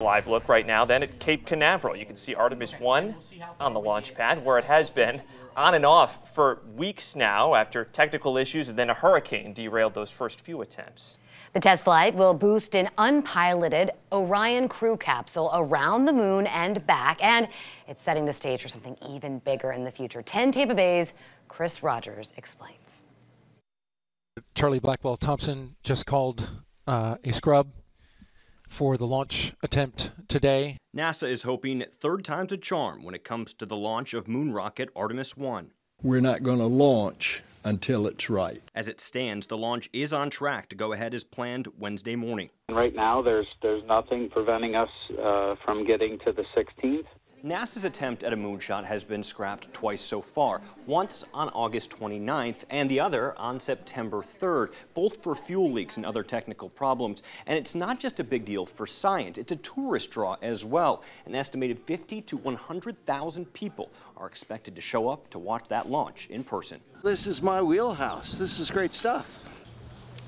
Live look right now then at Cape Canaveral. You can see Artemis 1 on the launch pad where it has been on and off for weeks now after technical issues and then a hurricane derailed those first few attempts. The test flight will boost an unpiloted Orion crew capsule around the moon and back, and it's setting the stage for something even bigger in the future. 10 Tampa Bay's Chris Rogers explains. Charlie Blackwell Thompson just called a scrub for the launch attempt today. NASA is hoping third time's a charm when it comes to the launch of moon rocket Artemis 1. We're not going to launch until it's right. As it stands, the launch is on track to go ahead as planned Wednesday morning. Right now, there's nothing preventing us from getting to the 16th. NASA's attempt at a moonshot has been scrapped twice so far, once on August 29th and the other on September 3rd, both for fuel leaks and other technical problems. And it's not just a big deal for science, it's a tourist draw as well. An estimated 50 to 100,000 people are expected to show up to watch that launch in person. This is my wheelhouse. This is great stuff.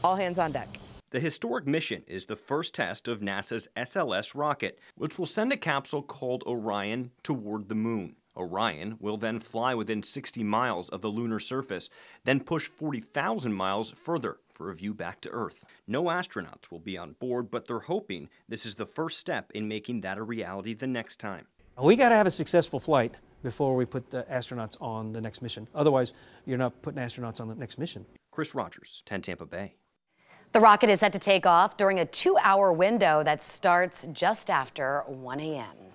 All hands on deck. The historic mission is the first test of NASA's SLS rocket, which will send a capsule called Orion toward the moon. Orion will then fly within 60 miles of the lunar surface, then push 40,000 miles further for a view back to Earth. No astronauts will be on board, but they're hoping this is the first step in making that a reality the next time. We got to have a successful flight before we put the astronauts on the next mission. Otherwise, you're not putting astronauts on the next mission. Chris Rogers, 10 Tampa Bay. The rocket is set to take off during a 2-hour window that starts just after 1 a.m.